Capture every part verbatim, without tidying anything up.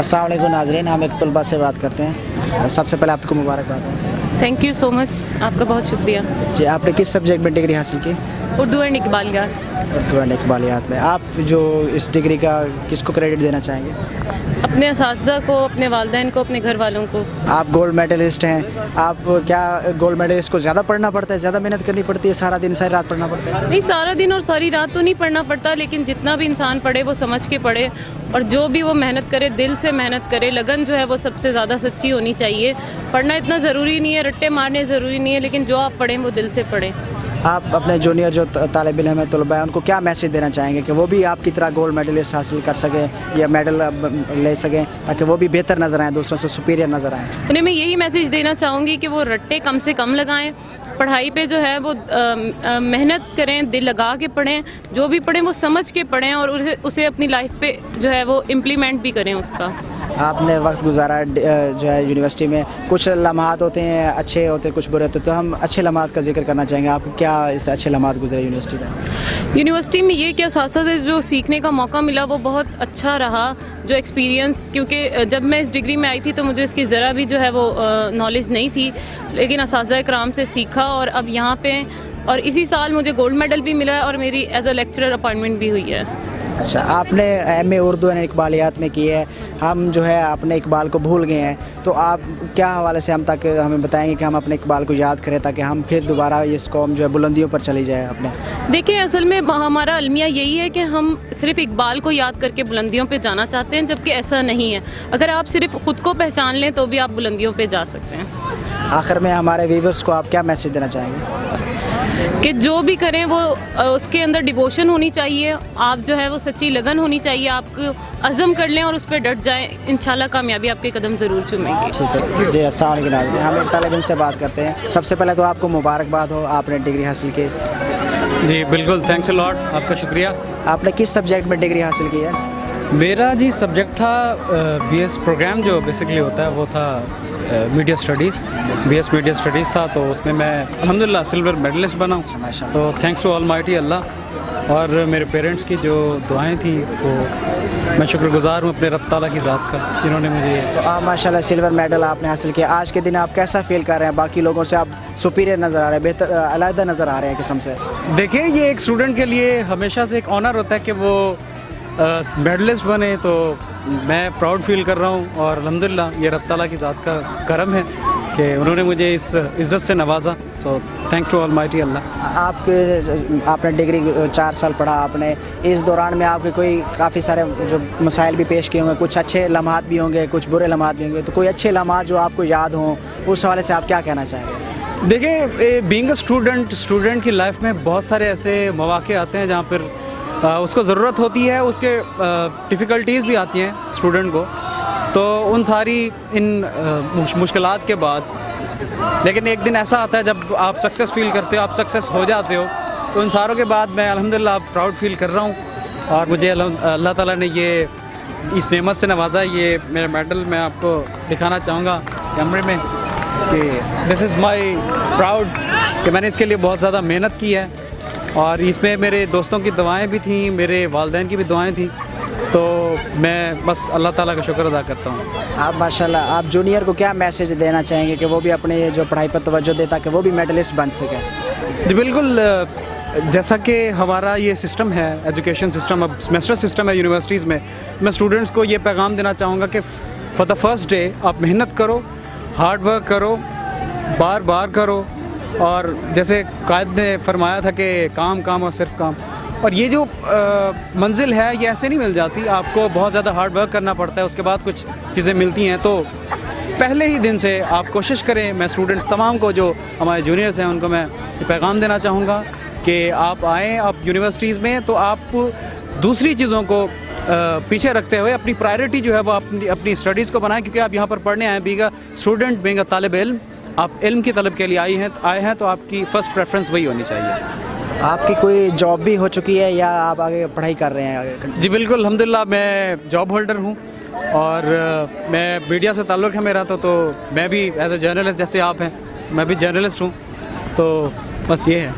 अस्सलाम वालेकुम नाजरीन, हम एक तलबा से बात करते हैं। सबसे पहले आपको मुबारकबाद है। थैंक यू सो मच, आपका बहुत शुक्रिया जी। आपने किस सब्जेक्ट में डिग्री हासिल की? उर्दू एंड इकबालियात। उर्दू एंड इकबालियात में आप जो इस डिग्री का किसको क्रेडिट देना चाहेंगे? अपने असातिज़ा को, अपने वालिदैन को, अपने घर वालों को। आप गोल्ड मेडलिस्ट हैं। आप क्या गोल्ड मेडलिस्ट को ज़्यादा पढ़ना पड़ता है, ज़्यादा मेहनत करनी पड़ती है, सारा दिन सारी रात पढ़ना पड़ता है? नहीं, सारा दिन और सारी रात तो नहीं पढ़ना पड़ता, लेकिन जितना भी इंसान पढ़े वो समझ के पढ़े, और जो भी वो मेहनत करे दिल से मेहनत करे। लगन जो है वो सबसे ज़्यादा सच्ची होनी चाहिए। पढ़ना इतना ज़रूरी नहीं है, रट्टे मारने ज़रूरी नहीं है, लेकिन जो आप पढ़ें वो दिल से पढ़ें। आप अपने जूनियर जो तालिब इल्म है, तलबा है, उनको क्या मैसेज देना चाहेंगे कि वो भी आपकी तरह गोल्ड मेडलिस्ट हासिल कर सकें या मेडल ले सकें, ताकि वो भी बेहतर नज़र आएँ, दूसरों से सुपीरियर नज़र आएँ? उन्हें मैं यही मैसेज देना चाहूँगी कि वो रट्टे कम से कम लगाएँ, पढ़ाई पे जो है वो मेहनत करें, दिल लगा के पढ़ें, जो भी पढ़ें वो समझ के पढ़ें, और उसे उसे अपनी लाइफ पे जो है वो इम्प्लीमेंट भी करें उसका। आपने वक्त गुजारा जो है यूनिवर्सिटी में, कुछ लम्हात होते हैं अच्छे होते हैं, कुछ बुरे होते हैं, तो हम अच्छे लम्हात का जिक्र करना चाहेंगे। आपको क्या इस अच्छे लम्हात गुजरे यूनिवर्सिटी में? यूनिवर्सिटी में ये क्या साथ-साथ जो सीखने का मौका मिला वो बहुत अच्छा रहा, जो एक्सपीरियंस, क्योंकि जब मैं इस डिग्री में आई थी तो मुझे इसकी ज़रा भी जो है वो नॉलेज नहीं थी, लेकिन असातिज़ा-ए-किराम से सीखा, और अब यहाँ पे और इसी साल मुझे गोल्ड मेडल भी मिला है और मेरी एज अ लेक्चरर अपॉइंटमेंट भी हुई है। अच्छा, आपने एम ए उर्दू एंड इकबालियात में की है। हम जो है अपने इकबाल को भूल गए हैं, तो आप क्या हवाले से हम ताकि हमें बताएंगे कि हम अपने इकबाल को याद करें, ताकि हम फिर दोबारा ये कौम जो है बुलंदियों पर चली जाए अपने? देखिए, असल में हमारा अलमिया यही है कि हम सिर्फ इकबाल को याद करके बुलंदियों पर जाना चाहते हैं, जबकि ऐसा नहीं है। अगर आप सिर्फ ख़ुद को पहचान लें तो भी आप बुलंदियों पर जा सकते हैं। आखिर में हमारे व्यूअर्स को आप क्या मैसेज देना चाहेंगे? कि जो भी करें वो उसके अंदर डिवोशन होनी चाहिए, आप जो है वो सच्ची लगन होनी चाहिए, आपको अज़म कर लें और उस पर डट जाएं, इंशाल्लाह कामयाबी आपके कदम ज़रूर चूमेगी। ठीक है जी, अस्सलाम वालेकुम। हम एक तालिब इल्म से बात करते हैं। सबसे पहले तो आपको मुबारकबाद हो, आपने डिग्री हासिल की। जी बिल्कुल, थैंक्स अ लॉट, आपका शुक्रिया। आपने किस सब्जेक्ट में डिग्री हासिल की है? मेरा जी सब्जेक्ट था बी एस प्रोग्राम, जो बेसिकली होता है वो था media studies, B S media studies था। तो उसमें मैं अल्हम्दुलिल्लाह सिल्वर मेडलिस्ट बना हूँ, तो थैंक्स टू ऑलमाइटी अल्लाह, और मेरे पेरेंट्स की जो दुआएं थी वो मैं शुक्रगुजार हूँ अपने रब ताला की ज़ात का, जिन्होंने मुझे। तो आप माशाल्लाह सिल्वर मेडल आपने हासिल किया। आज के दिन आप कैसा फील कर रहे हैं? बाकी लोगों से आप सुपीरियर नज़र आ रहे हैं, बेहतर अलहदा नज़र आ रहे हैं कसम से? देखिए, ये एक स्टूडेंट के लिए हमेशा से एक ऑनर होता है कि वो मेडलिस्ट बने, तो मैं प्राउड फील कर रहा हूँ, और अल्हम्दुलिल्लाह ये रब ताला की ज़ात का करम है कि उन्होंने मुझे इस इज़्ज़त से नवाजा। So thank to almighty Allah. आपके आपने डिग्री चार साल पढ़ा, आपने इस दौरान में आपके कोई काफ़ी सारे जो मसाइल भी पेश किए होंगे, कुछ अच्छे लम्हात भी होंगे, कुछ बुरे लम्हात भी होंगे, तो कोई अच्छे लम्हात जो आपको याद हों, उस हवाले से आप क्या कहना चाहेंगे? देखिए, बीइंग अ स्टूडेंट, स्टूडेंट की लाइफ में बहुत सारे ऐसे मौक़े आते हैं जहाँ पर उसको ज़रूरत होती है, उसके डिफ़िकल्टीज़ भी आती हैं स्टूडेंट को, तो उन सारी इन मुश्किलात के बाद, लेकिन एक दिन ऐसा आता है जब आप सक्सेस फील करते हो, आप सक्सेस हो जाते हो, तो इन सारों के बाद मैं अल्हम्दुलिल्लाह प्राउड फील कर रहा हूँ, और मुझे अल्लाह ताला ने ये इस नेमत से नवाजा। ये मेरा मेडल मैं आपको दिखाना चाहूँगा कैमरे में कि दिस इज़ माई प्राउड, कि मैंने इसके लिए बहुत ज़्यादा मेहनत की है, और इसमें मेरे दोस्तों की दुआएं भी थीं, मेरे वालिदैन की भी दुआएं थीं, तो मैं बस अल्लाह ताला का शुक्र अदा करता हूँ। आप माशाल्लाह, आप जूनियर को क्या मैसेज देना चाहेंगे कि वो भी अपने जो पढ़ाई पर तवज्जो दे, ताकि वो भी मेडलिस्ट बन सके? जी बिल्कुल, जैसा कि हमारा ये सिस्टम है, एजुकेशन सिस्टम, अब सेमेस्टर सिस्टम है यूनिवर्सिटीज़ में, मैं स्टूडेंट्स को ये पैगाम देना चाहूँगा कि फॉर द फर्स्ट डे आप मेहनत करो, हार्ड वर्क करो, बार बार करो, और जैसे कायद ने फरमाया था कि काम काम और सिर्फ काम, और ये जो आ, मंजिल है ये ऐसे नहीं मिल जाती, आपको बहुत ज़्यादा हार्ड वर्क करना पड़ता है, उसके बाद कुछ चीज़ें मिलती हैं। तो पहले ही दिन से आप कोशिश करें। मैं स्टूडेंट्स तमाम को जो हमारे जूनियर्स हैं उनको मैं पैगाम देना चाहूँगा कि आप आएँ, आप यूनिवर्सिटीज़ में तो आप दूसरी चीज़ों को पीछे रखते हुए अपनी प्रायोरिटी जो है वो अपनी अपनी स्टडीज़ को बनाएं, क्योंकि आप यहाँ पर पढ़ने आएँ, being a student, being a तालिब इल्म, आप इल्म की तलब के लिए आई हैं आए हैं तो आपकी फ़र्स्ट प्रेफरेंस वही होनी चाहिए। आपकी कोई जॉब भी हो चुकी है या आप आगे पढ़ाई कर रहे हैं आगे? जी बिल्कुल, अल्हम्दुलिल्लाह मैं जॉब होल्डर हूँ, और मैं मीडिया से ताल्लुक़ है मेरा, तो तो मैं भी एज ए जर्नलिस्ट, जैसे आप हैं मैं भी जर्नलिस्ट हूँ, तो बस ये है।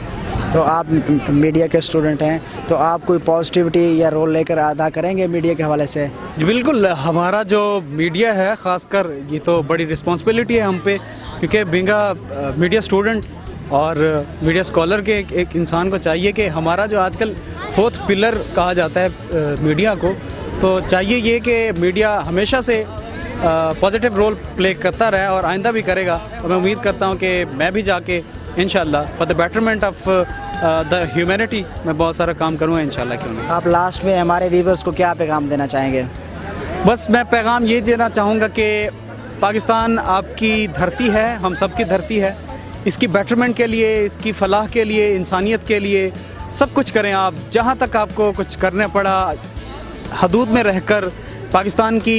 तो आप मीडिया के स्टूडेंट हैं, तो आप कोई पॉजिटिविटी या रोल लेकर अदा करेंगे मीडिया के हवाले से? जी बिल्कुल, हमारा जो मीडिया है ख़ासकर, ये तो बड़ी रिस्पॉन्सिबिलिटी है हम पे, क्योंकि बिंगा मीडिया स्टूडेंट और मीडिया स्कॉलर के एक, एक इंसान को चाहिए कि हमारा जो आजकल फोर्थ पिलर कहा जाता है मीडिया को, तो चाहिए ये कि मीडिया हमेशा से पॉजिटिव रोल प्ले करता रहा और आइंदा भी करेगा। और मैं उम्मीद करता हूँ कि मैं भी जाके इंशाल्लाह for the betterment of the humanity मैं बहुत सारा काम करूँगा इंशाल्लाह। क्यों नहीं। आप लास्ट में हमारे व्यूवर्स को क्या पैगाम देना चाहेंगे? बस मैं पैगाम ये देना चाहूँगा कि पाकिस्तान आपकी धरती है, हम सब की धरती है, इसकी बेटरमेंट के लिए, इसकी फलाह के लिए, इंसानियत के लिए सब कुछ करें आप। जहाँ तक आपको कुछ करने पड़ा हदूद में रहकर, पाकिस्तान की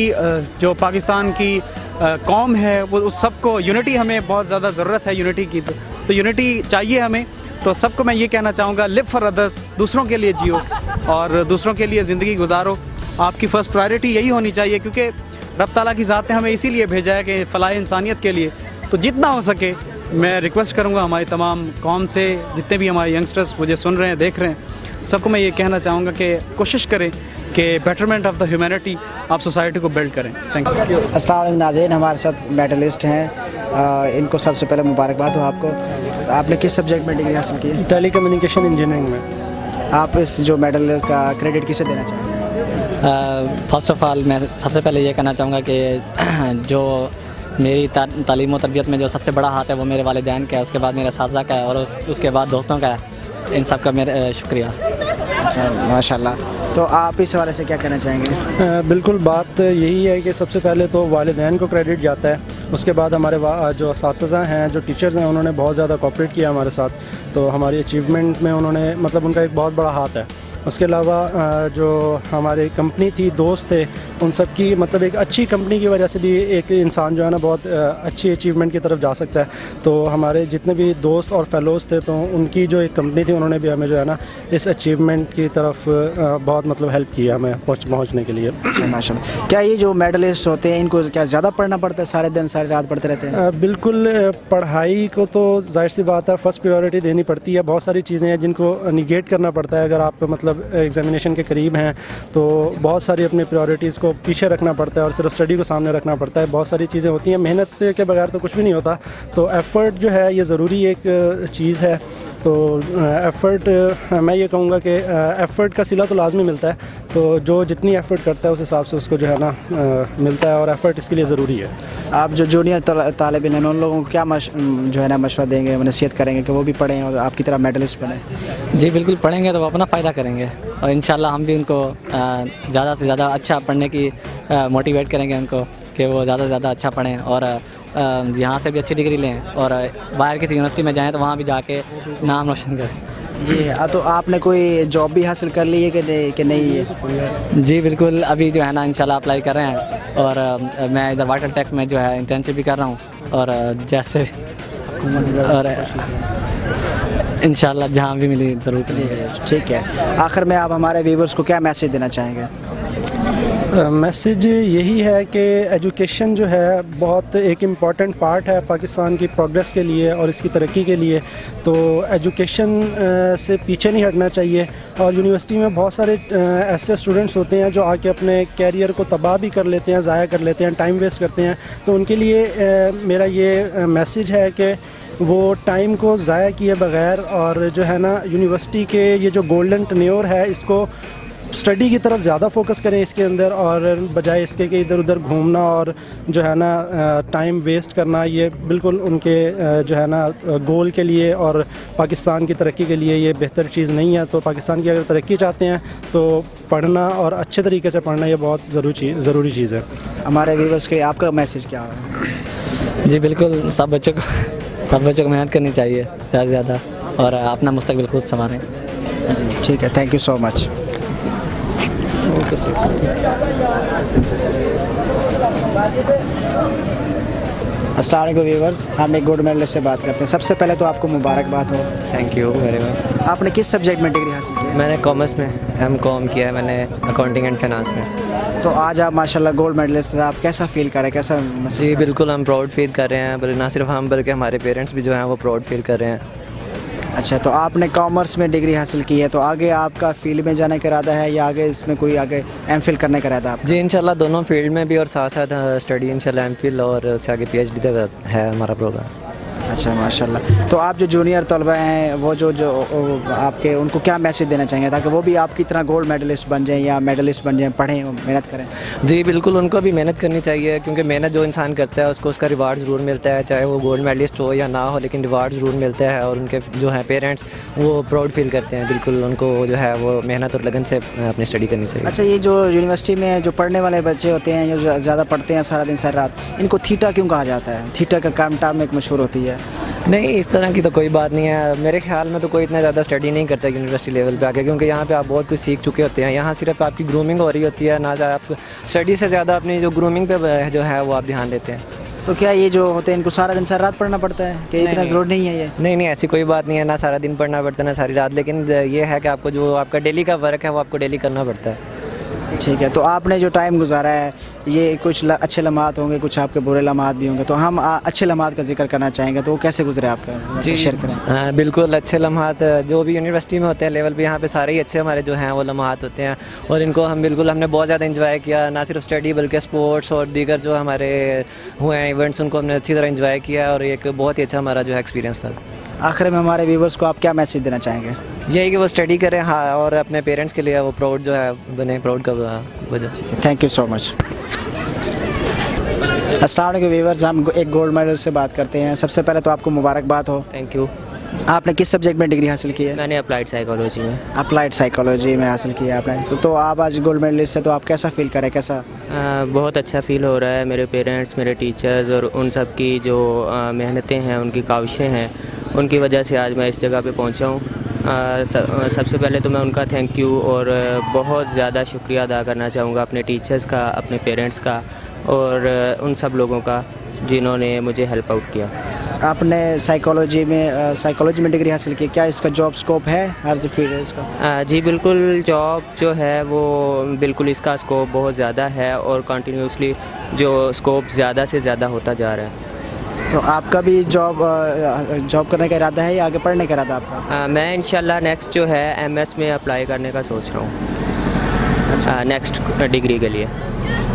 जो पाकिस्तान की कौम है वो उस सबको यूनिटी, हमें बहुत ज़्यादा ज़रूरत है यूनिटी की, तो, तो यूनिटी चाहिए हमें। तो सबको मैं ये कहना चाहूँगा, लिव फॉर अदर्स, दूसरों के लिए जियो और दूसरों के लिए ज़िंदगी गुजारो। आपकी फ़र्स्ट प्रायोरिटी यही होनी चाहिए, क्योंकि रब ताला की ज़ात ने हमें इसीलिए भेजा है कि फलाह इंसानियत के लिए। तो जितना हो सके मैं रिक्वेस्ट करूँगा हमारी तमाम कौम से, जितने भी हमारे यंगस्टर्स मुझे सुन रहे हैं, देख रहे हैं, सबको मैं ये कहना चाहूँगा कि कोशिश करें कि बेटरमेंट ऑफ द ह्यूमैनिटी, आप सोसाइटी को बिल्ड करें। Thank you. अस्सलाम वालेकुम नाज़रीन, हमारे साथ मेडलिस्ट हैं, आ, इनको सबसे पहले मुबारकबाद हो आपको। आपने किस सब्जेक्ट में डिग्री हासिल की है? टेली कम्युनिकेशन इंजीनियरिंग में। आप इस जो मेडल का क्रेडिट किसे देना चाहेंगे? फ़र्स्ट ऑफ़ ऑल मैं सबसे पहले ये कहना चाहूँगा कि जो मेरी ता, तालीम और तरबियत में जो सबसे बड़ा हाथ है वो मेरे वालिदैन का है, उसके बाद मेरे साथी का है और उस, उसके बाद दोस्तों का है। इन सब का मेरा शुक्रिया। अच्छा, माशाल्लाह। तो आप इस हवाले से क्या कहना चाहेंगे? आ, बिल्कुल, बात यही है कि सबसे पहले तो वालिदैन को क्रेडिट जाता है, उसके बाद हमारे जो असातिज़ा हैं, जो टीचर्स हैं, उन्होंने बहुत ज़्यादा कोऑपरेट किया हमारे साथ, तो हमारी अचीवमेंट में उन्होंने मतलब उनका एक बहुत बड़ा हाथ है। उसके अलावा जो हमारी कंपनी थी, दोस्त थे, उन सब की मतलब एक अच्छी कंपनी की वजह से भी एक इंसान जो है ना बहुत अच्छी अचीवमेंट की तरफ जा सकता है। तो हमारे जितने भी दोस्त और फेलोज़ थे, तो उनकी जो एक कंपनी थी, उन्होंने भी हमें जो है ना इस अचीवमेंट की तरफ बहुत मतलब हेल्प किया हमें पहुँचने के लिए। माशाल्लाह। क्या ये जो मेडलिस्ट होते हैं इनको क्या ज़्यादा पढ़ना पड़ता है? सारे दिन सारी रात पढ़ते रहते हैं? बिल्कुल, पढ़ाई को तो जाहिर सी बात है फ़र्स्ट प्रायोरिटी देनी पड़ती है। बहुत सारी चीज़ें हैं जिनको निगेट करना पड़ता है। अगर आप मतलब एग्जामिनेशन के करीब हैं तो बहुत सारी अपनी प्रायोरिटीज़ को पीछे रखना पड़ता है और सिर्फ स्टडी को सामने रखना पड़ता है। बहुत सारी चीज़ें होती हैं, मेहनत के बगैर तो कुछ भी नहीं होता। तो एफ़र्ट जो है ये ज़रूरी एक चीज़ है। तो एफ़र्ट, मैं ये कहूँगा कि एफ़र्ट का सिला तो लाजमी मिलता है। तो जो जितनी एफ़र्ट करता है उस हिसाब से उसको जो है ना मिलता है, और एफ़र्ट इसके लिए ज़रूरी है। आप जो जूनियर तालिब इल्म हैं उन लोगों को क्या मश, जो है ना मशवरा देंगे, नसीहत करेंगे कि वो भी पढ़ें और आपकी तरह मेडलिस्ट बने? जी बिल्कुल, पढ़ेंगे तो अपना फ़ायदा करेंगे और इंशाल्लाह हम भी उनको ज़्यादा से ज़्यादा अच्छा पढ़ने की मोटिवेट करेंगे उनको कि वो ज़्यादा से ज़्यादा अच्छा पढ़ें और यहाँ से भी अच्छी डिग्री लें और बाहर किसी यूनिवर्सिटी में जाएँ तो वहाँ भी जाके नाम रोशन करें। जी हाँ। तो आपने कोई जॉब भी हासिल कर ली है कि नहीं, कि नहीं है? जी बिल्कुल, अभी जो है ना इंशाल्लाह अप्लाई कर रहे हैं और मैं इधर वाटर टेक में जो है इंटर्नशिप भी कर रहा हूँ और जैसे और इंशाल्लाह जहाँ भी मिली ज़रूर करेंगे। ठीक है, आखिर में आप हमारे व्यूवर्स को क्या मैसेज देना चाहेंगे? मैसेज यही है कि एजुकेशन जो है बहुत एक इम्पॉर्टेंट पार्ट है पाकिस्तान की प्रोग्रेस के लिए और इसकी तरक्की के लिए। तो एजुकेशन से पीछे नहीं हटना चाहिए। और यूनिवर्सिटी में बहुत सारे ऐसे स्टूडेंट्स होते हैं जो आके अपने कैरियर को तबाह भी कर लेते हैं, ज़ाया कर लेते हैं, टाइम वेस्ट करते हैं। तो उनके लिए मेरा ये मैसेज है कि वो टाइम को ज़ाया किए बग़ैर और जो है ना यूनिवर्सिटी के ये जो गोल्डन टन्योर है इसको स्टडी की तरफ ज़्यादा फोकस करें इसके अंदर, और बजाय इसके कि इधर उधर घूमना और जो है ना टाइम वेस्ट करना, ये बिल्कुल उनके जो है ना गोल के लिए और पाकिस्तान की तरक्की के लिए ये बेहतर चीज़ नहीं है। तो पाकिस्तान की अगर तरक्की चाहते हैं तो पढ़ना और अच्छे तरीके से पढ़ना ये बहुत ज़रूरी ज़रूरी चीज़ है। हमारे व्यूवर्स के आपका मैसेज क्या है? जी बिल्कुल, सब बच्चों को सब बच्चों को मेहनत करनी चाहिए ज़्यादा से ज़्यादा और अपना मुस्तकबिल खुद संवारें। ठीक है, thank you so much. Okay sir. अस्सलाम वालेकुम व्यूअर्स, हम एक गोल्ड मेडलिस्ट से बात करते हैं। सबसे पहले तो आपको मुबारकबाद हो। Thank you very much. आपने किस सब्जेक्ट में डिग्री हासिल की है? मैंने कॉमर्स में एम कॉम किया है, मैंने अकाउंटिंग एंड फाइनेंस में। तो आज आप माशाल्लाह गोल्ड मेडलिस्ट, आप कैसा फ़ील कर रहे हैं, कैसा महसूस? जी बिल्कुल, हम प्राउड फील कर रहे हैं, बल्कि ना सिर्फ हम बल्कि हमारे पेरेंट्स भी जो हैं वो प्राउड फील कर रहे हैं। अच्छा, तो आपने कॉमर्स में डिग्री हासिल की है, तो आगे आपका फील्ड में जाने का इरादा है या आगे इसमें कोई आगे एमफिल करने का इरादा है? जी इंशाल्लाह दोनों फील्ड में भी और साथ साथ स्टडी इंशाल्लाह एमफिल और उससे आगे पीएचडी तक है हमारा प्रोग्राम। अच्छा माशाल्लाह। तो आप जो जूनियर तलबा हैं वो जो जो आपके, उनको क्या मैसेज देना चाहेंगे ताकि वो भी आपकी तरह गोल्ड मेडलिस्ट बन जाएं या मेडलिस्ट बन जाएं, पढ़ें, मेहनत करें? जी बिल्कुल, उनको भी मेहनत करनी चाहिए क्योंकि मेहनत जो इंसान करता है उसको उसका रिवार्ड ज़रूर मिलता है, चाहे वो गोल्ड मेडलिस्ट हो या ना हो, लेकिन रिवार्ड ज़रूर मिलता है और उनके जो है पेरेंट्स वो प्राउड फील करते हैं। बिल्कुल उनको जो है वो मेहनत और लगन से अपनी स्टडी करनी चाहिए। अच्छा, ये जो यूनिवर्सिटी में जो पढ़ने वाले बच्चे होते हैं जो ज़्यादा पढ़ते हैं सारा दिन सारी रात, इनको थीटा क्यों कहा जाता है? थीटा का काम टाम एक मशहूर होती है। नहीं, इस तरह की तो कोई बात नहीं है। मेरे ख्याल में तो कोई इतना ज़्यादा स्टडी नहीं करता यूनिवर्सिटी लेवल पे आके, क्योंकि यहाँ पे आप बहुत कुछ सीख चुके होते हैं। यहाँ सिर्फ आपकी ग्रूमिंग हो रही होती है, ना ज़्यादा आप स्टडी से ज़्यादा अपनी जो ग्रूमिंग पे जो है वो आप ध्यान देते हैं। तो क्या ये जो होते हैं इनको सारा दिन सारी रात पढ़ना पड़ता है कि इतना ज़रूर नहीं है ये? नहीं नहीं, ऐसी कोई बात नहीं है, ना सारा दिन पढ़ना पड़ता है ना सारी रात, लेकिन ये है कि आपको जो आपका डेली का वर्क है वो आपको डेली करना पड़ता है। ठीक है, तो आपने जो टाइम गुजारा है ये कुछ ल, अच्छे लम्हात होंगे, कुछ आपके बुरे लम्हात भी होंगे, तो हम आ, अच्छे लम्हात का जिक्र करना चाहेंगे, तो वो कैसे गुजरे आपका शेयर करें? हाँ बिल्कुल, अच्छे लम्हात जो भी यूनिवर्सिटी में होते हैं लेवल पे, यहाँ पे सारे ही अच्छे हमारे जो हैं वो लम्हात होते हैं और इनको हम बिल्कुल हमने बहुत ज़्यादा इंजॉय किया, ना सिर्फ स्टडी बल्कि स्पोर्ट्स और दीगर जो हमारे हुए हैं इवेंट्स उनको हमने अच्छी तरह इंजॉय किया और एक बहुत ही अच्छा हमारा जो है एक्सपीरियंस था। आखिर में हमारे व्यूवर्स को आप क्या मैसेज देना चाहेंगे? यही कि वो स्टडी करें, हाँ, और अपने पेरेंट्स के लिए वो प्राउड जो है बने, प्राउड का वजह। Thank you so much. अस्सलाम वालेकुम व्यूवर्स, हम एक गोल्ड मेडल से बात करते हैं। सबसे पहले तो आपको मुबारकबाद हो। Thank you. आपने किस सब्जेक्ट में डिग्री हासिल की है? मैंने अप्लाइड साइकोलॉजी में। अप्लाइड साइकोलॉजी में हासिल किया आपने, तो आप आज गोल्ड मेडलिस्ट से, तो आप कैसा फील करें? कैसा? आ, बहुत अच्छा फील हो रहा है। मेरे पेरेंट्स, मेरे टीचर्स और उन सब की जो मेहनतें हैं, उनकी काविशें हैं, उनकी वजह से आज मैं इस जगह पर पहुँचा हूँ। सबसे पहले तो मैं उनका थैंक यू और बहुत ज़्यादा शुक्रिया अदा करना चाहूँगा अपने टीचर्स का, अपने पेरेंट्स का और उन सब लोगों का जिन्होंने मुझे हेल्प आउट किया। आपने साइकोलॉजी में साइकोलॉजी में डिग्री हासिल की, क्या इसका जॉब स्कोप है? हर फील्ड है इसका? जी बिल्कुल, जॉब जो है वो बिल्कुल इसका स्कोप बहुत ज़्यादा है और कंटिन्यूसली जो स्कोप ज़्यादा से ज़्यादा होता जा रहा है। तो आपका भी जॉब जॉब करने का इरादा है या आगे पढ़ने का इरादा आपका? आ, मैं इंशाल्लाह नेक्स्ट जो है एमएस में अप्लाई करने का सोच रहा हूँ। अच्छा, नेक्स्ट डिग्री के लिए।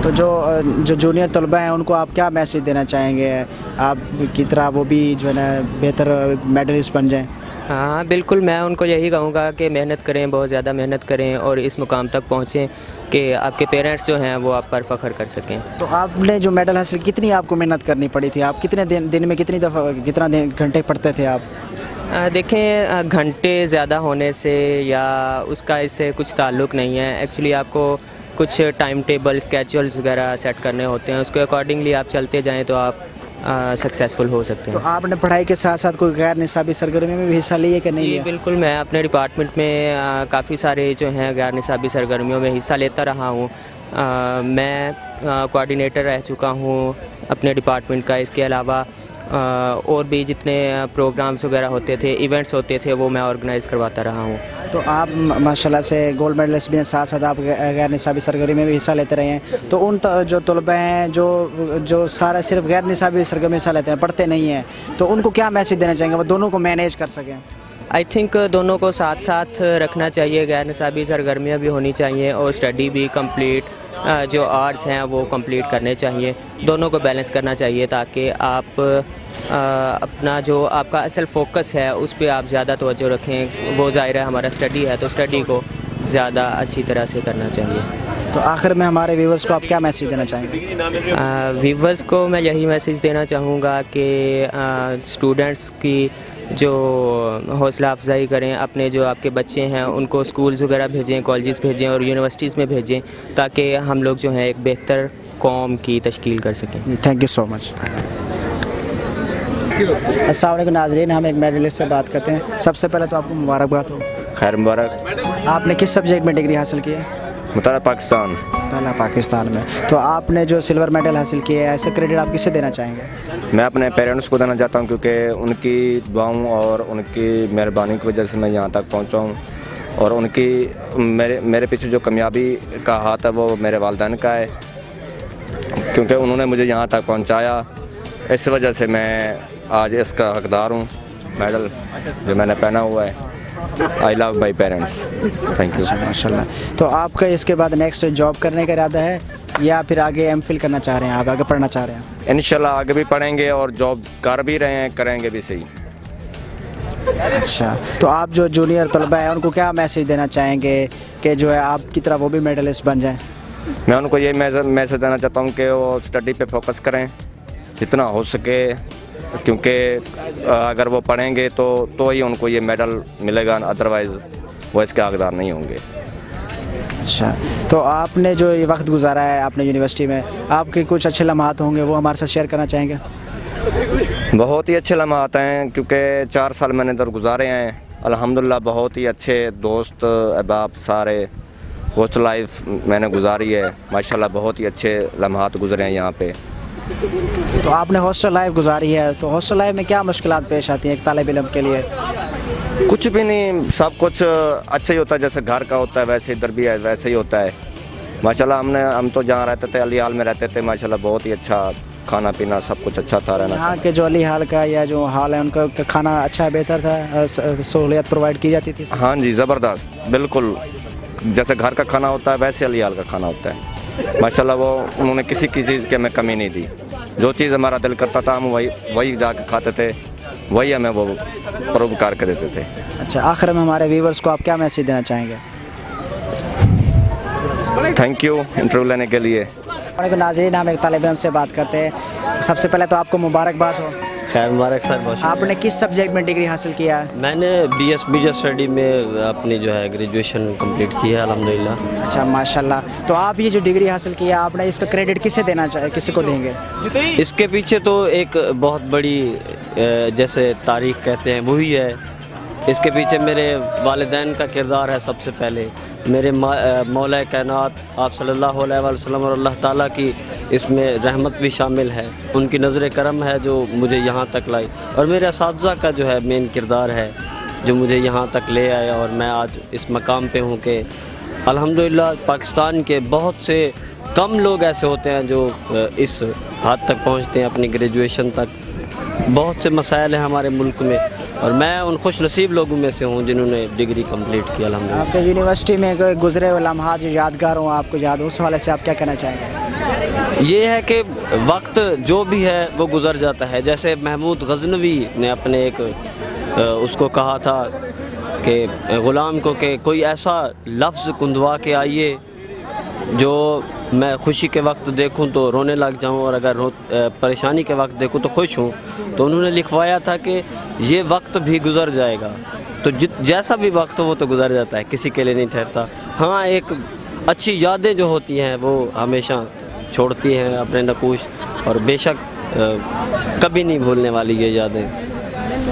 तो जो जो जूनियर तलबा हैं उनको आप क्या मैसेज देना चाहेंगे? आप की तरह वो भी जो है ना बेहतर मेडलिस्ट बन जाएँ। हाँ बिल्कुल, मैं उनको यही कहूँगा कि मेहनत करें, बहुत ज़्यादा मेहनत करें और इस मुकाम तक पहुँचें कि आपके पेरेंट्स जो हैं वो आप पर फ़ख्र कर सकें। तो आपने जो मेडल हासिल, कितनी आपको मेहनत करनी पड़ी थी? आप कितने दिन दिन में कितनी दफ़ा कितना दिन घंटे पढ़ते थे आप? आ, देखें, घंटे ज़्यादा होने से या उसका इससे कुछ ताल्लुक़ नहीं है। एक्चुअली आपको कुछ टाइम टेबल, स्केड्यूल्स वगैरह सेट करने होते हैं, उसके अकॉर्डिंगली आप चलते जाएँ तो आप सक्सेसफुल हो सकते हैं। तो आपने पढ़ाई के साथ साथ कोई गैर निसाबी सरगर्मी में भी हिस्सा लिया कि नहीं? जी बिल्कुल, मैं अपने डिपार्टमेंट में काफ़ी सारे जो हैं गैर निसाबी सरगर्मियों में हिस्सा लेता रहा हूँ। मैं कोऑर्डिनेटर रह चुका हूँ अपने डिपार्टमेंट का। इसके अलावा आ, और भी जितने प्रोग्राम्स वगैरह होते थे, इवेंट्स होते थे, वो मैं ऑर्गेनाइज़ करवाता रहा हूँ। तो आप माशाल्लाह से गोल्ड मेडलिस्ट भी हैं, साथ साथ आप गैर निसाबी सरगर्मी में भी हिस्सा लेते रहे हैं। तो उन तो, जो तलबा हैं जो जो सारा सिर्फ गैर निसाबी सरगर्मी में हिस्सा लेते हैं, पढ़ते नहीं हैं, तो उनको क्या मैसेज देना चाहेंगे वो दोनों को मैनेज कर सकें? आई थिंक दोनों को साथ साथ रखना चाहिए। गैर निसाबी सरगर्मियाँ भी होनी चाहिए और स्टडी भी कंप्लीट जो आर्ट्स हैं वो कंप्लीट करने चाहिए। दोनों को बैलेंस करना चाहिए ताकि आप आ, अपना जो आपका असल फोकस है उस पर आप ज़्यादा तवज्जो रखें। वो ज़ाहिर है हमारा स्टडी है, तो स्टडी को ज़्यादा अच्छी तरह से करना चाहिए। तो आखिर में हमारे व्यूवर्स को आप क्या मैसेज देना चाहेंगे? व्यूवर्स को मैं यही मैसेज देना चाहूँगा कि स्टूडेंट्स की जो हौसला अफजाई करें, अपने जो आपके बच्चे हैं उनको स्कूल्स वगैरह भेजें, कॉलेजेस भेजें और यूनिवर्सिटीज़ में भेजें ताकि हम लोग जो हैं एक बेहतर कौम की तश्कील कर सकें। Thank you so much. अस्सलाम वालेकुम नाजरीन, हम एक मेडलिस्ट से बात करते हैं। सबसे पहले तो आपको मुबारकबाद हो। खैर मुबारक। आपने किस सब्जेक्ट में डिग्री हासिल की है? मुताला पाकिस्तान। मुताला पाकिस्तान में। तो आपने जो सिल्वर मेडल हासिल किया है, ऐसे क्रेडिट आप किसे देना चाहेंगे? मैं अपने पेरेंट्स को देना चाहता हूँ क्योंकि उनकी दुआओं और उनकी मेहरबानी की वजह से मैं यहाँ तक पहुँचा हूँ और उनकी मेरे मेरे पीछे जो कामयाबी का हाथ है वो मेरे वालिदैन का है क्योंकि उन्होंने मुझे यहाँ तक पहुँचाया। इस वजह से मैं आज इसका हकदार हूँ। मेडल जो मैंने पहना हुआ है। I love my parents. Thank you. माशाल्लाह। तो आपका इसके बाद नेक्स्ट जॉब करने का इरादा है या फिर आगे एम फिल करना चाह रहे हैं आप, आगे पढ़ना चाह रहे हैं? इंशाल्लाह आगे भी पढ़ेंगे और जॉब कर भी रहे हैं, करेंगे भी सही। अच्छा, तो आप जो जूनियर तलबा हैं उनको क्या मैसेज देना चाहेंगे कि जो है आपकी तरह वो भी मेडलिस्ट बन जाएं? मैं उनको ये मैसेज देना चाहता हूँ कि वो स्टडी पे फोकस करें जितना हो सके, क्योंकि अगर वो पढ़ेंगे तो तो ही उनको ये मेडल मिलेगा, अदरवाइज़ वो इसके हकदार नहीं होंगे। अच्छा, तो आपने जो ये वक्त गुजारा है आपने यूनिवर्सिटी में, आपके कुछ अच्छे लम्हात होंगे वो हमारे साथ शेयर करना चाहेंगे? बहुत ही अच्छे लम्हात हैं, क्योंकि चार साल मैंने इधर गुजारे हैं अल्हम्दुलिल्लाह। बहुत ही अच्छे दोस्त अहबाब, सारे हॉस्टल लाइफ मैंने गुजारी है माशाल्लाह, बहुत ही अच्छे लम्हात गुजरे हैं यहाँ पे। तो आपने हॉस्टल लाइफ गुजारी है, तो हॉस्टल लाइफ में क्या मुश्किलात पेश आती हैं एक तालिब इल्म के लिए? कुछ भी नहीं, सब कुछ अच्छा ही होता है, जैसे घर का होता है वैसे इधर भी है, वैसे ही होता है माशाल्लाह। हमने हम तो जहाँ रहते थे अली हाल में रहते थे माशाल्लाह, बहुत ही अच्छा खाना पीना सब कुछ अच्छा था। रहना यहाँ के जो अली हाल का या जो हाल है उनका खाना अच्छा बेहतर था, सहूलियत प्रोवाइड की जाती थी? हाँ जी, ज़बरदस्त, बिल्कुल जैसे घर का खाना होता है वैसे अली हाल का खाना होता है माशाल्लाह। वो उन्होंने किसी की चीज़ की हमें कमी नहीं दी, जो चीज़ हमारा दिल करता था हम वही वही जा कर खाते थे, वही हमें वो परोपकार कर देते थे। अच्छा, आखिर में हमारे व्यूवर्स को आप क्या मैसेज देना चाहेंगे? थैंक यू इंटरव्यू लेने के लिए। नाज़रीन, हम एक तालिब इल्म से बात करते हैं। सबसे पहले तो आपको मुबारकबाद हो। खैर मुबारक सर। बहुत आपने किस सब्जेक्ट में डिग्री हासिल किया है? मैंने बी एस मीडिया स्टडी में अपनी जो है ग्रेजुएशन कंप्लीट की है अल्हम्दुलिल्लाह। अच्छा माशाल्लाह। तो आप ये जो डिग्री हासिल की है आपने, इसका क्रेडिट किसे देना चाहिए, किसी को देंगे? इसके पीछे तो एक बहुत बड़ी जैसे तारीख कहते हैं वही है, इसके पीछे मेरे वालिदैन का किरदार है। सबसे पहले मेरे मौला कायनात आप सल्लल्लाहु अलैहि वसल्लम और अल्लाह ताला की इसमें रहमत भी शामिल है, उनकी नज़र करम है जो मुझे यहाँ तक लाई, और मेरे असातिज़ा का जो है मेन किरदार है जो मुझे यहाँ तक ले आया और मैं आज इस मकाम पे हूँ कि अल्हम्दुलिल्लाह पाकिस्तान के बहुत से कम लोग ऐसे होते हैं जो इस हद तक पहुँचते हैं अपनी ग्रेजुएशन तक। बहुत से मसाइल हैं हमारे मुल्क में और मैं उन खुश नसीब लोगों में से हूँ जिन्होंने डिग्री कंप्लीट की अल्हम्दुलिल्लाह। आपके यूनिवर्सिटी में गुजरे हुए लम्हात जो यादगार हों आपको याद, उस वाले से आप क्या कहना चाहेंगे? ये है कि वक्त जो भी है वो गुजर जाता है, जैसे महमूद गजनवी ने अपने एक उसको कहा था कि ग़ुलाम को कि कोई ऐसा लफ्ज़ कुंदवा के आइए जो मैं खुशी के वक्त देखूं तो रोने लग जाऊं और अगर रो परेशानी के वक्त देखूं तो खुश हूं। तो उन्होंने लिखवाया था कि ये वक्त भी गुज़र जाएगा, तो जैसा भी वक्त हो वो तो गुज़र जाता है, किसी के लिए नहीं ठहरता। हाँ, एक अच्छी यादें जो होती हैं वो हमेशा छोड़ती हैं अपने नकूश, और बेशक आ, कभी नहीं भूलने वाली ये यादें।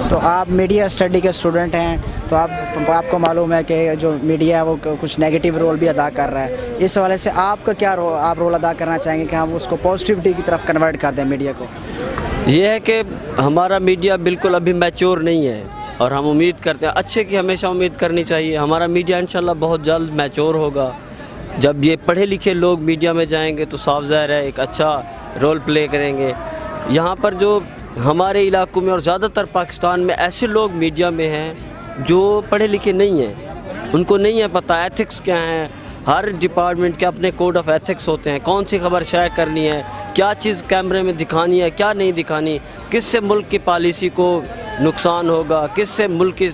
तो आप मीडिया स्टडी के स्टूडेंट हैं, तो आप आपको मालूम है कि जो मीडिया है वो कुछ नेगेटिव रोल भी अदा कर रहा है, इस वाले से आपका क्या रो, आप रोल अदा करना चाहेंगे कि हम उसको पॉजिटिविटी की तरफ कन्वर्ट कर दें मीडिया को? यह है कि हमारा मीडिया बिल्कुल अभी मैच्योर नहीं है और हम उम्मीद करते हैं अच्छे की, हमेशा उम्मीद करनी चाहिए। हमारा मीडिया इंशाल्लाह बहुत जल्द मैच्योर होगा, जब ये पढ़े लिखे लोग मीडिया में जाएंगे तो साफ ज़ाहिर है एक अच्छा रोल प्ले करेंगे। यहाँ पर जो हमारे इलाकों में और ज़्यादातर पाकिस्तान में ऐसे लोग मीडिया में हैं जो पढ़े लिखे नहीं हैं, उनको नहीं है पता एथिक्स क्या हैं, हर डिपार्टमेंट के अपने कोड ऑफ एथिक्स होते हैं, कौन सी खबर शेयर करनी है, क्या चीज़ कैमरे में दिखानी है, क्या नहीं दिखानी, किससे मुल्क की पॉलिसी को नुकसान होगा, किससे मुल्क की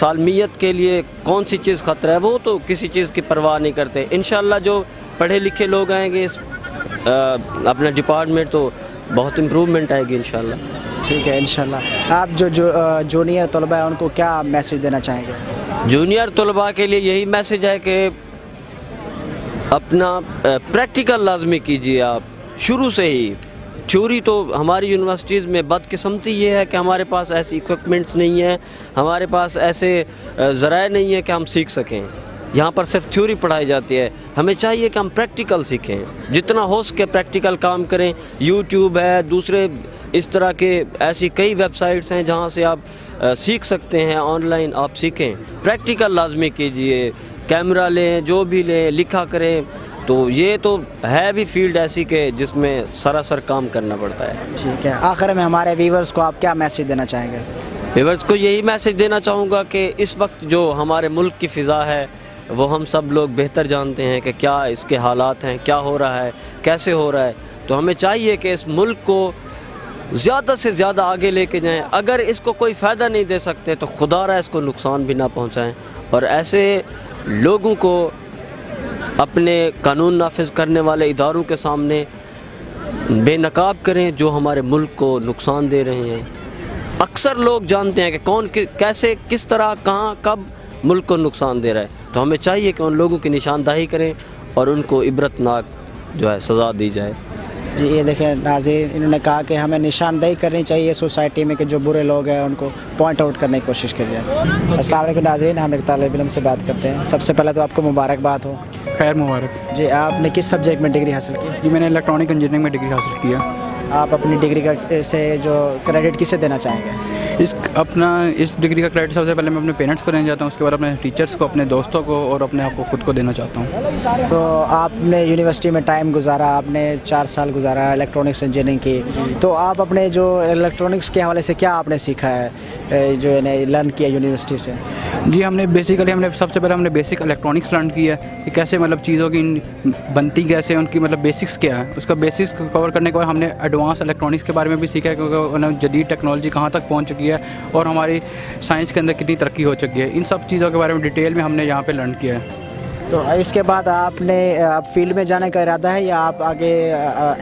सालमियत के लिए कौन सी चीज़ ख़तरा है, वो तो किसी चीज़ की परवाह नहीं करते। इंशाल्लाह जो पढ़े लिखे लोग आएंगे इस अपना डिपार्टमेंट तो बहुत इम्प्रूवमेंट आएगी इंशाल्लाह। ठीक है इंशाल्लाह। आप जो जो जूनियर तलबा है उनको क्या मैसेज देना चाहेंगे? जूनियर तलबा के लिए यही मैसेज है कि अपना प्रैक्टिकल लाजमी कीजिए आप शुरू से ही। थ्योरी तो हमारी यूनिवर्सिटीज़ में बदकिस्मती ये है कि हमारे पास ऐसे इक्विपमेंट्स नहीं हैं, हमारे पास ऐसे ज़राए नहीं है कि हम सीख सकें, यहाँ पर सिर्फ थ्योरी पढ़ाई जाती है। हमें चाहिए कि हम प्रैक्टिकल सीखें, जितना हो सके प्रैक्टिकल काम करें। यूट्यूब है, दूसरे इस तरह के ऐसी कई वेबसाइट्स हैं जहाँ से आप आ, सीख सकते हैं, ऑनलाइन आप सीखें, प्रैक्टिकल लाजमी कीजिए, कैमरा लें, जो भी लें, लिखा करें। तो ये तो है भी फील्ड ऐसी के जिसमें सरासर काम करना पड़ता है। ठीक है, आखिर में हमारे व्यूवर्स को आप क्या मैसेज देना चाहेंगे? व्यूअर्स को यही मैसेज देना चाहूँगा कि इस वक्त जो हमारे मुल्क की फ़िज़ा है वो हम सब लोग बेहतर जानते हैं कि क्या इसके हालात हैं, क्या हो रहा है, कैसे हो रहा है। तो हमें चाहिए कि इस मुल्क को ज़्यादा से ज़्यादा आगे लेके जाएं। अगर इसको कोई फ़ायदा नहीं दे सकते तो खुदा रहा इसको नुकसान भी ना पहुंचाएं। और ऐसे लोगों को अपने कानून नाफिज करने वाले इदारों के सामने बेनकाब करें जो हमारे मुल्क को नुकसान दे रहे हैं। अक्सर लोग जानते हैं कि कौन कि, कैसे किस तरह कहाँ कब मुल्क को नुकसान दे रहा है। तो हमें चाहिए कि उन लोगों की निशानदाही करें और उनको इबरतनाक जो है सज़ा दी जाए। जी ये देखें नाज़रीन, इन्होंने कहा कि हमें निशानदेही करनी चाहिए सोसाइटी में कि जो बुरे लोग हैं उनको पॉइंट आउट करने की कोशिश करिए। अस्सलाम वालेकुम नाज़रीन, हम एक तालिब इल्म से बात करते हैं। सबसे पहले तो आपको मुबारकबाद हो। खैर मुबारक। जी आपने किस सब्जेक्ट में डिग्री हासिल की? जी मैंने इलेक्ट्रॉनिक इंजीनियरिंग में डिग्री हासिल किया। आप अपनी डिग्री का से जो क्रेडिट किसे देना चाहेंगे? इस अपना इस डिग्री का क्रेडिट सबसे पहले मैं अपने पेरेंट्स को देना चाहता हूँ, उसके बाद अपने टीचर्स को, अपने दोस्तों को और अपने आप को ख़ुद को देना चाहता हूँ। तो आपने यूनिवर्सिटी में टाइम गुजारा, आपने चार साल गुजारा इलेक्ट्रॉनिक्स इंजीनियरिंग की, तो आप अपने जो इलेक्ट्रॉनिक्स के हवाले से क्या आपने सीखा है जो इन्हें लर्न किया यूनिवर्सिटी से? जी हमने बेसिकली हमने सबसे पहले हमने बेसिक इलेक्ट्रॉनिक्स लर्न किया कि कैसे मतलब चीज़ों की बनती कैसे, उनकी मतलब बेसिक्स क्या है। उसका बेसिक्स कवर करने के बाद हमने एडवांस इलेक्ट्रॉनिक्स के बारे में भी सीखा है क्योंकि उन्हें जदीद टेक्नोलॉजी कहाँ तक पहुँच चुकी है और हमारी साइंस के अंदर कितनी तरक्की हो चुकी है। इन सब चीज़ों के बारे में डिटेल में हमने यहाँ पे लर्न किया है। तो इसके बाद आपने आप फील्ड में जाने का इरादा है या आप आगे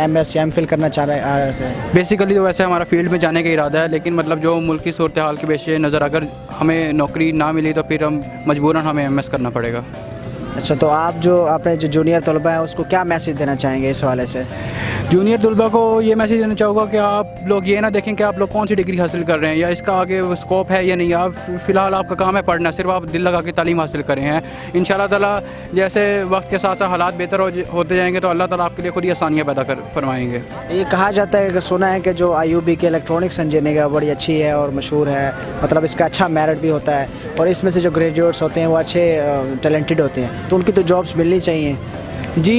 एम एस या एम फिल करना चाह रहे हैं? बेसिकली तो वैसे हमारा फील्ड में जाने का इरादा है, लेकिन मतलब जो मुल्क की सूरत हाल के पेश नज़र अगर हमें नौकरी ना मिली तो फिर हम मजबूरन हमें एम एस करना पड़ेगा। अच्छा, तो आप जो अपने जो जूनियर तलबा हैं उसको क्या मैसेज देना चाहेंगे इस वाले से? जूनियर तलबा को ये मैसेज देना चाहूँगा कि आप लोग ये ना देखें कि आप लोग कौन सी डिग्री हासिल कर रहे हैं या इसका आगे स्कोप है या नहीं। आप फ़िलहाल आपका काम है पढ़ना, सिर्फ आप दिल लगा के तालीम हासिल करें हैं। इंशाल्लाह ताला जैसे वक्त के साथ साथ हालात बेहतर हो, होते जाएंगे तो अल्लाह ताला आपके लिए खुद ही आसानियाँ पैदा कर फरमाएँगे। ये कहा जाता है कि सुना है कि जो आई यू बी के इलेक्ट्रॉनिक्स इंजीनियरिंग है बड़ी अच्छी है और मशहूर है, मतलब इसका अच्छा मेरिट भी होता है और इसमें से जो ग्रेजुएट्स होते हैं वो अच्छे टैलेंटेड होते हैं, तो उनकी तो जॉब्स मिलनी चाहिए। जी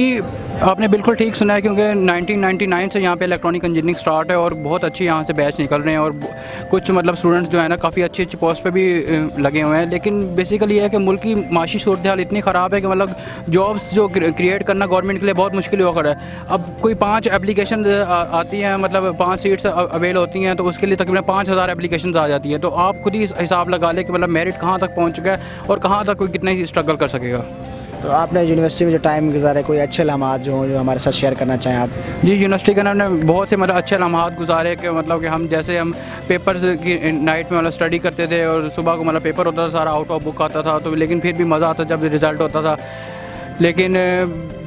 आपने बिल्कुल ठीक सुना है क्योंकि नाइनटीन नाइंटी नाइन से यहाँ पे इलेक्ट्रॉनिक इंजीनियरिंग स्टार्ट है और बहुत अच्छे यहाँ से बैच निकल रहे हैं और कुछ मतलब स्टूडेंट्स जो है ना काफ़ी अच्छी अच्छी पोस्ट पे भी लगे हुए हैं। लेकिन बेसिकली ये है कि मुल्क की माशी सूरत हाल इतनी ख़राब है कि मतलब जॉब्स जो क्रिएट करना गवर्नमेंट के लिए बहुत मुश्किल हो खड़ा है। अब कोई पाँच एप्लीकेशन आती हैं, मतलब पाँच सीट्स अवेल होती हैं तो उसके लिए तकरीबन पाँच हज़ार एप्लीकेशन आ जाती है। तो आप खुद ही हिसाब लगा लें कि मतलब मेरिट कहाँ तक पहुँच चुका है और कहाँ तक कोई कितना ही स्ट्रगल कर सकेगा। तो आपने यूनिवर्सिटी में जो टाइम गुजारा है कोई अच्छे लम्हात जो हों जो हमारे साथ शेयर करना चाहें आप? जी यूनिवर्सिटी के अंदर हमने बहुत से मतलब अच्छे लम्हात गुजारे कि मतलब कि हम जैसे हम पेपर्स की नाइट में मतलब स्टडी करते थे और सुबह को मतलब पेपर होता था सारा आउट ऑफ बुक आता था, तो लेकिन फिर भी मज़ा आता जब रिज़ल्ट होता था। लेकिन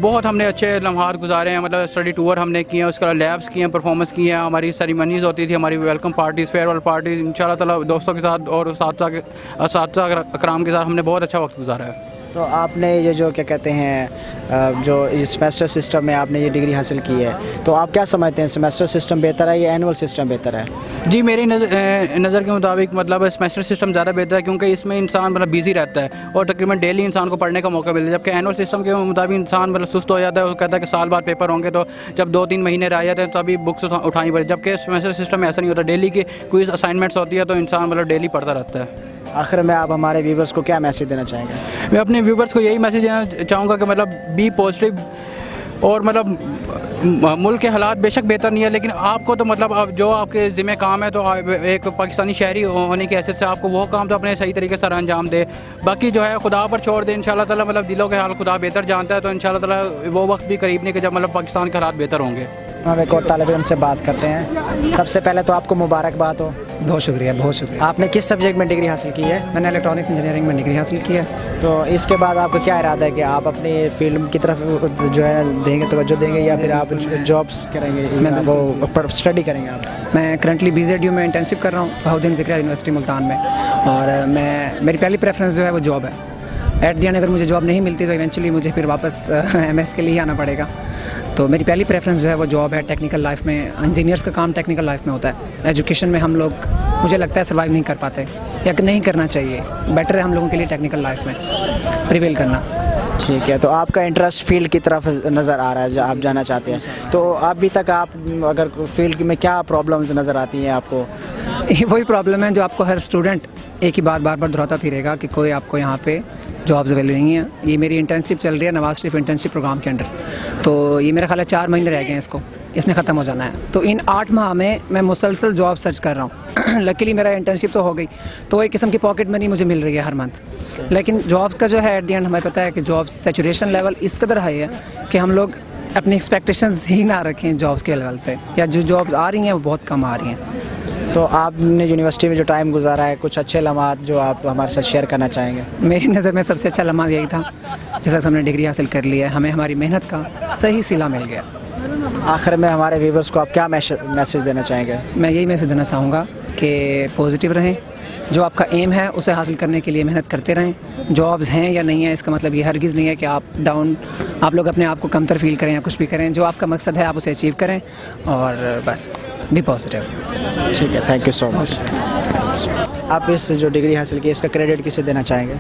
बहुत हमने अच्छे लम्हात गुजारे हैं, मतलब स्टडी टूर हमने किए हैं, उसके अलावा लैब्स किए हैं, परफॉर्मेंस किए हैं, हमारी सेरेमनीज़ होती थी, हमारी वेलकम पार्टीज़, फेयरवेल पार्टीज़। इंशाल्लाह ताला दोस्तों के साथ और साथ अकराम के साथ हमने बहुत अच्छा वक्त गुजारा है। तो आपने ये जो क्या कहते हैं जो सेमेस्टर सिस्टम में आपने ये डिग्री हासिल की है, तो आप क्या समझते हैं सेमेस्टर सिस्टम बेहतर है या एनुअल सिस्टम बेहतर है? जी मेरी नज़र नज़र के मुताबिक मतलब सेमेस्टर सिस्टम ज़्यादा बेहतर है क्योंकि इसमें इंसान मतलब बिजी रहता है और तकरीबन डेली इंसान को पढ़ने का मौका मिलता है, जबकि एनुअल सिस्टम के मुताबिक इंसान मतलब सुस्त हो जाता है और कहता है कि साल बाद पेपर होंगे तो जब दो तीन महीने रह जाते हैं तो अभी बुक्स उठानी पड़ती है, जबकि सेमेस्टर सिस्टम में ऐसा नहीं होता। डेली की क्विज़ असाइनमेंट्स होती है तो इंसान मतलब डेली पढ़ता रहता है। आखिर में आप हमारे व्यूवर्स को क्या मैसेज देना चाहेंगे? मैं अपने व्यूवर्स को यही मैसेज देना चाहूँगा कि मतलब बी पॉजिटिव और मतलब मुल्क के हालात बेशक बेहतर नहीं है, लेकिन आपको तो मतलब आप जो आपके ज़िम्मे काम है तो एक पाकिस्तानी शहरी होने की हैसियत से आपको वो काम तो अपने सही तरीके से अंजाम दे। बाकी जो है खुदा पर छोड़ दे, इंशाल्लाह ताला मतलब दिलों के हाल खुदा बेहतर जानता है, तो इंशाल्लाह ताला वो वक्त भी करीब नहीं कि जब मतलब पाकिस्तान के हालात बेहतर होंगे। हम एक और तालिब इल्म से बात करते हैं। सबसे पहले तो आपको मुबारकबाद हो। बहुत शुक्रिया, बहुत शुक्रिया। आपने किस सब्जेक्ट में डिग्री हासिल की है? मैंने इलेक्ट्रॉनिक्स इंजीनियरिंग में डिग्री हासिल की है। तो इसके बाद आपका क्या इरादा है कि आप अपनी फील्ड की तरफ जो है देंगे तवज्जो देंगे या फिर आप जॉब्स करेंगे, वो पर स्टडी करेंगे आप? मैं करंटली बी एड में इंटर्नशिप कर रहा हूँ हाउदिन ज़किया यूनिवर्सिटी मुल्तान में, और मैं मेरी पहली प्रेफरेंस जो है वो जॉब है। एट दी एंड अगर मुझे जॉब नहीं मिलती तो इवेंचुअली मुझे फिर वापस एम एस के लिए आना पड़ेगा। तो मेरी पहली प्रेफरेंस जो है वो जॉब है। टेक्निकल लाइफ में इंजीनियर्स का काम टेक्निकल लाइफ में होता है, एजुकेशन में हम लोग मुझे लगता है सर्वाइव नहीं कर पाते या नहीं करना चाहिए। बेटर है हम लोगों के लिए टेक्निकल लाइफ में प्रिवेल करना। ठीक है, तो आपका इंटरेस्ट फील्ड की तरफ नज़र आ रहा है, जा, आप जाना चाहते हैं। तो अभी तक आप अगर फील्ड में क्या प्रॉब्लम्स नज़र आती हैं आपको? वही प्रॉब्लम है जो आपको हर स्टूडेंट एक ही बार बार बार दोहराता फिरेगा कि कोई आपको यहाँ पे जॉब्स अवेलेबल नहीं है। ये मेरी इंटर्नशिप चल रही है नवाज़टिफ इंटर्नशिप प्रोग्राम के अंडर, तो ये मेरा ख्याल है चार महीने रह गए हैं इसको, इसमें ख़त्म हो जाना है। तो इन आठ माह में मैं मुसलसल जॉब सर्च कर रहा हूँ। लकीली मेरा इंटर्नशिप तो हो गई, तो एक किस्म की पॉकेट मनी मुझे मिल रही है हर मंथ। लेकिन जॉब्स का जो है एट दी एंड हमें पता है कि जॉब सेचुरेशन लेवल इस कदर हाई है कि हम लोग अपनी एक्सपेक्टेशंस ही ना रखें जॉब्स के लेवल से, या जो जॉब्स आ रही हैं वो बहुत कम आ रही हैं। तो आपने यूनिवर्सिटी में जो टाइम गुजारा है, कुछ अच्छे लम्हात जो आप हमारे साथ शेयर करना चाहेंगे? मेरी नज़र में सबसे अच्छा लम्हा यही था, जैसा हमने डिग्री हासिल कर ली है, हमें हमारी मेहनत का सही सिला मिल गया। आखिर में हमारे व्यूवर्स को आप क्या मैसेज देना चाहेंगे? मैं यही मैसेज देना चाहूँगा कि पॉजिटिव रहें, जो आपका एम है उसे हासिल करने के लिए मेहनत करते रहें। जॉब्स हैं या नहीं है इसका मतलब ये हरगिज़ नहीं है कि आप डाउन, आप लोग अपने आप को कमतर फील करें या कुछ भी करें। जो आपका मकसद है आप उसे अचीव करें और बस बी पॉजिटिव। ठीक है, थैंक यू सो मच। आप इस जो डिग्री हासिल की इसका क्रेडिट किसे देना चाहेंगे?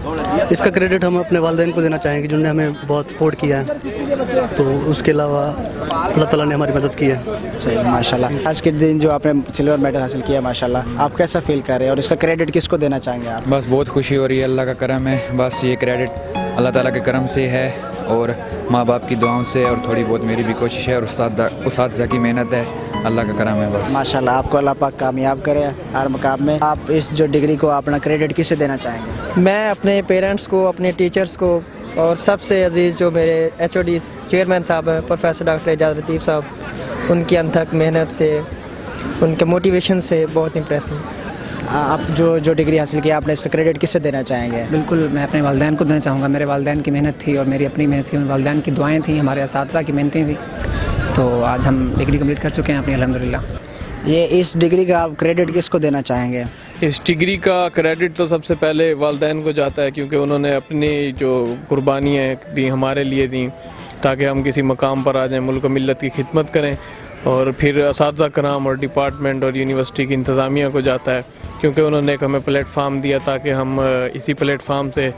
इसका क्रेडिट हम अपने वालिदैन को देना चाहेंगे जिन्होंने हमें बहुत सपोर्ट किया है, तो उसके अलावा अल्लाह ताला ने हमारी मदद की है। सही, माशाल्लाह। आज के दिन जो आपने सिल्वर मेडल हासिल किया माशाल्लाह, आप कैसा फील कर रहे हैं और इसका क्रेडिट किसको देना चाहेंगे आप? बस बहुत खुशी हो रही है, अल्लाह का करम है, बस ये क्रेडिट अल्लाह ताला के करम से है और माँ बाप की दुआओं से, और थोड़ी बहुत मेरी भी कोशिश है और उस्ताद की मेहनत है, अल्लाह का करम है बस। माशाल्लाह, आपको अल्लाह पाक कामयाब करे हर मुकाम में। आप इस जो डिग्री को अपना क्रेडिट किसे देना चाहेंगे? मैं अपने पेरेंट्स को, अपने टीचर्स को और सबसे अजीज़ जो मेरे एच ओ डी चेयरमैन साहब हैं प्रोफेसर डॉक्टर यदाव रतीब साहब, उनकी अनथक मेहनत से, उनके मोटिवेशन से बहुत इंप्रेस हूँ। आप जो जो डिग्री हासिल किया आपने, इसका क्रेडिट किसे देना चाहेंगे? बिल्कुल मैं अपने वालिदैन को देना चाहूँगा। मेरे वालिदैन की मेहनत थी और मेरी अपनी मेहनत थी, वालिदैन की दुआएं थी, हमारे असातिज़ा की मेहनतें थी, तो आज हम डिग्री कंप्लीट कर चुके हैं अपनी अलहमदिल्ला। ये इस डिग्री का आप क्रेडिट किसको देना चाहेंगे? इस डिग्री का क्रेडिट तो सबसे पहले वालिदैन को जाता है, क्योंकि उन्होंने अपनी जो कुर्बानियाँ दी हमारे लिए दी ताकि हम किसी मकाम पर आ जाएँ, मुल्क मिल्लत की खिदमत करें। और फिर असातिज़ा कराम और डिपार्टमेंट और यूनिवर्सिटी की इंतज़ामिया को जाता है, क्योंकि उन्होंने एक हमें प्लेटफार्म दिया ताकि हम इसी प्लेटफार्म से,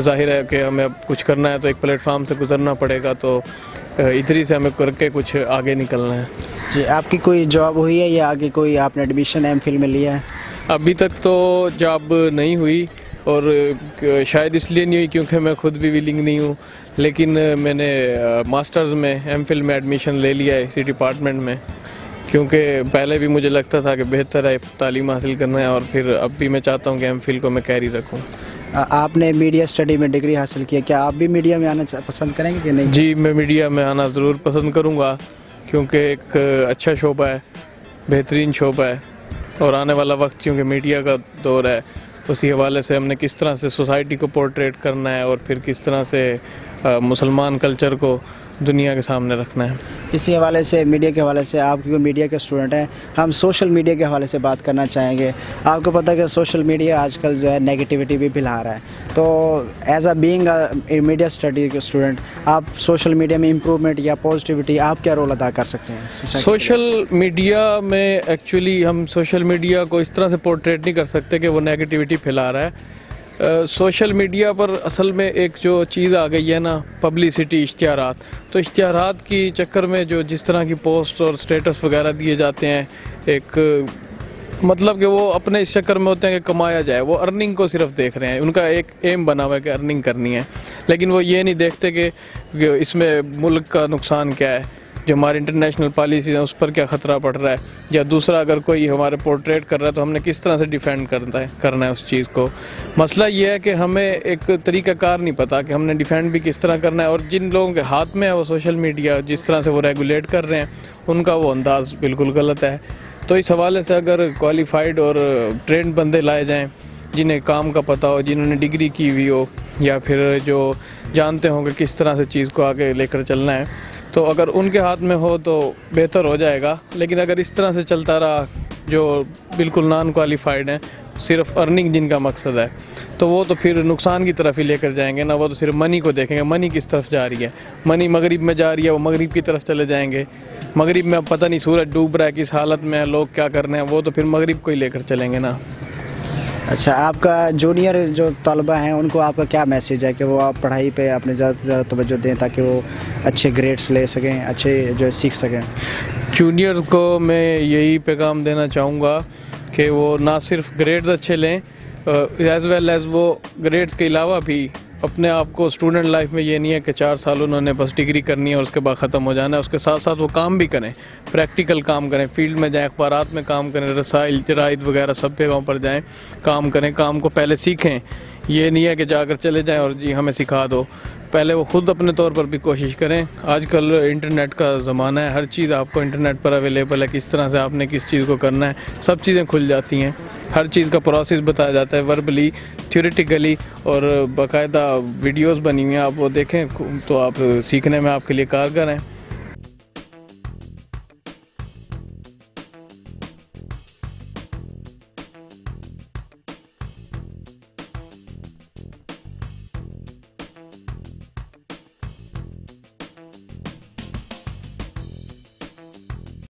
जाहिर है कि हमें अब कुछ करना है तो एक प्लेटफार्म से गुजरना पड़ेगा, तो इधरी से हमें करके कुछ आगे निकलना है। जी, आपकी कोई जॉब हुई है या आगे कोई आपने एडमिशन एम फिल में लिया है? अभी तक तो जॉब नहीं हुई, और शायद इसलिए नहीं हुई क्योंकि मैं खुद भी विलिंग नहीं हूँ, लेकिन मैंने मास्टर्स में एम फिल में एडमिशन ले लिया है इसी डिपार्टमेंट में, क्योंकि पहले भी मुझे लगता था कि बेहतर है तालीम हासिल करना है, और फिर अब भी मैं चाहता हूँ कि एम फिल को मैं कैरी रखूँ। आपने मीडिया स्टडी में डिग्री हासिल की है, क्या आप भी मीडिया में आना पसंद करेंगे कि नहीं? जी, मैं मीडिया में आना ज़रूर पसंद करूँगा, क्योंकि एक अच्छा शोबा है, बेहतरीन शोबा है, और आने वाला वक्त क्योंकि मीडिया का दौर है, उसी हवाले से हमने किस तरह से सोसाइटी को पोर्ट्रेट करना है और फिर किस तरह से मुसलमान कल्चर को दुनिया के सामने रखना है। इसी हवाले से, मीडिया के हवाले से, आप क्योंकि मीडिया के स्टूडेंट हैं, हम सोशल मीडिया के हवाले से बात करना चाहेंगे। आपको पता है कि सोशल मीडिया आजकल जो है नेगेटिविटी भी फैला रहा है, तो as a being media study के स्टूडेंट आप सोशल मीडिया में इम्प्रूवमेंट या पॉजिटिविटी आप क्या रोल अदा कर सकते हैं? सोशल मीडिया में एक्चुअली हम सोशल मीडिया को इस तरह से पोर्ट्रेट नहीं कर सकते कि वो नेगेटिविटी फैला रहा है। सोशल uh, मीडिया पर असल में एक जो चीज़ आ गई है ना, पब्लिसिटी, इश्तिहारात, तो इश्तिहारात की चक्कर में जो जिस तरह की पोस्ट और स्टेटस वगैरह दिए जाते हैं, एक मतलब कि वो अपने इस चक्कर में होते हैं कि कमाया जाए, वो अर्निंग को सिर्फ देख रहे हैं, उनका एक एम बना हुआ है कि अर्निंग करनी है, लेकिन वो ये नहीं देखते कि इसमें मुल्क का नुकसान क्या है, जो हमारी इंटरनेशनल पॉलिसी है उस पर क्या ख़तरा पड़ रहा है, या दूसरा अगर कोई हमारे पोर्ट्रेट कर रहा है तो हमने किस तरह से डिफेंड करना है करना है उस चीज़ को। मसला यह है कि हमें एक तरीक़ाकार नहीं पता कि हमने डिफेंड भी किस तरह करना है, और जिन लोगों के हाथ में है वो सोशल मीडिया जिस तरह से वो रेगुलेट कर रहे हैं उनका वो अंदाज़ बिल्कुल गलत है। तो इस हवाले से अगर क्वालिफाइड और ट्रेंड बंदे लाए जाएँ, जिन्हें काम का पता हो, जिन्होंने डिग्री की हुई हो, या फिर जो जानते हों कि किस तरह से चीज़ को आगे लेकर चलना है, तो अगर उनके हाथ में हो तो बेहतर हो जाएगा। लेकिन अगर इस तरह से चलता रहा जो बिल्कुल नॉन क्वालिफाइड हैं, सिर्फ अर्निंग जिनका मकसद है, तो वो तो फिर नुकसान की तरफ ही लेकर जाएंगे ना, वो तो सिर्फ मनी को देखेंगे, मनी किस तरफ जा रही है, मनी मगरिब में जा रही है, वो मगरिब की तरफ चले जाएंगे, मगरिब में अब पता नहीं सूरज डूब रहा है, किस हालत में है, लोग क्या कर रहे हैं, वो तो फिर मगरिब को ही लेकर चलेंगे ना। अच्छा, आपका जूनियर जो तलबा हैं उनको आपका क्या मैसेज है कि वो आप पढ़ाई पे अपने ज़्यादा से ज़्यादा तवज्जो दें ताकि वो अच्छे ग्रेड्स ले सकें, अच्छे जो सीख सकें? जूनियर को मैं यही पैगाम देना चाहूँगा कि वो ना सिर्फ ग्रेड्स अच्छे लें, एज़ वेल एज़ वो ग्रेड्स के अलावा भी अपने आप को स्टूडेंट लाइफ में ये नहीं है कि चार साल उन्होंने बस डिग्री करनी है और उसके बाद ख़त्म हो जाना है। उसके साथ साथ वो काम भी करें, प्रैक्टिकल काम करें, फील्ड में जाएं, अखबारात में काम करें, रसाइल जराइद वगैरह सब जगहों पर जाएं, काम करें, काम को पहले सीखें। ये नहीं है कि जाकर चले जाएं और जी हमें सिखा दो, पहले वो ख़ुद अपने तौर पर भी कोशिश करें। आजकल इंटरनेट का ज़माना है, हर चीज़ आपको इंटरनेट पर अवेलेबल है, किस तरह से आपने किस चीज़ को करना है, सब चीज़ें खुल जाती हैं, हर चीज़ का प्रोसेस बताया जाता है, वर्बली, थ्योरेटिकली, और बाकायदा वीडियोस बनी हुई हैं, आप वो देखें तो आप सीखने में आपके लिए कारगर हैं।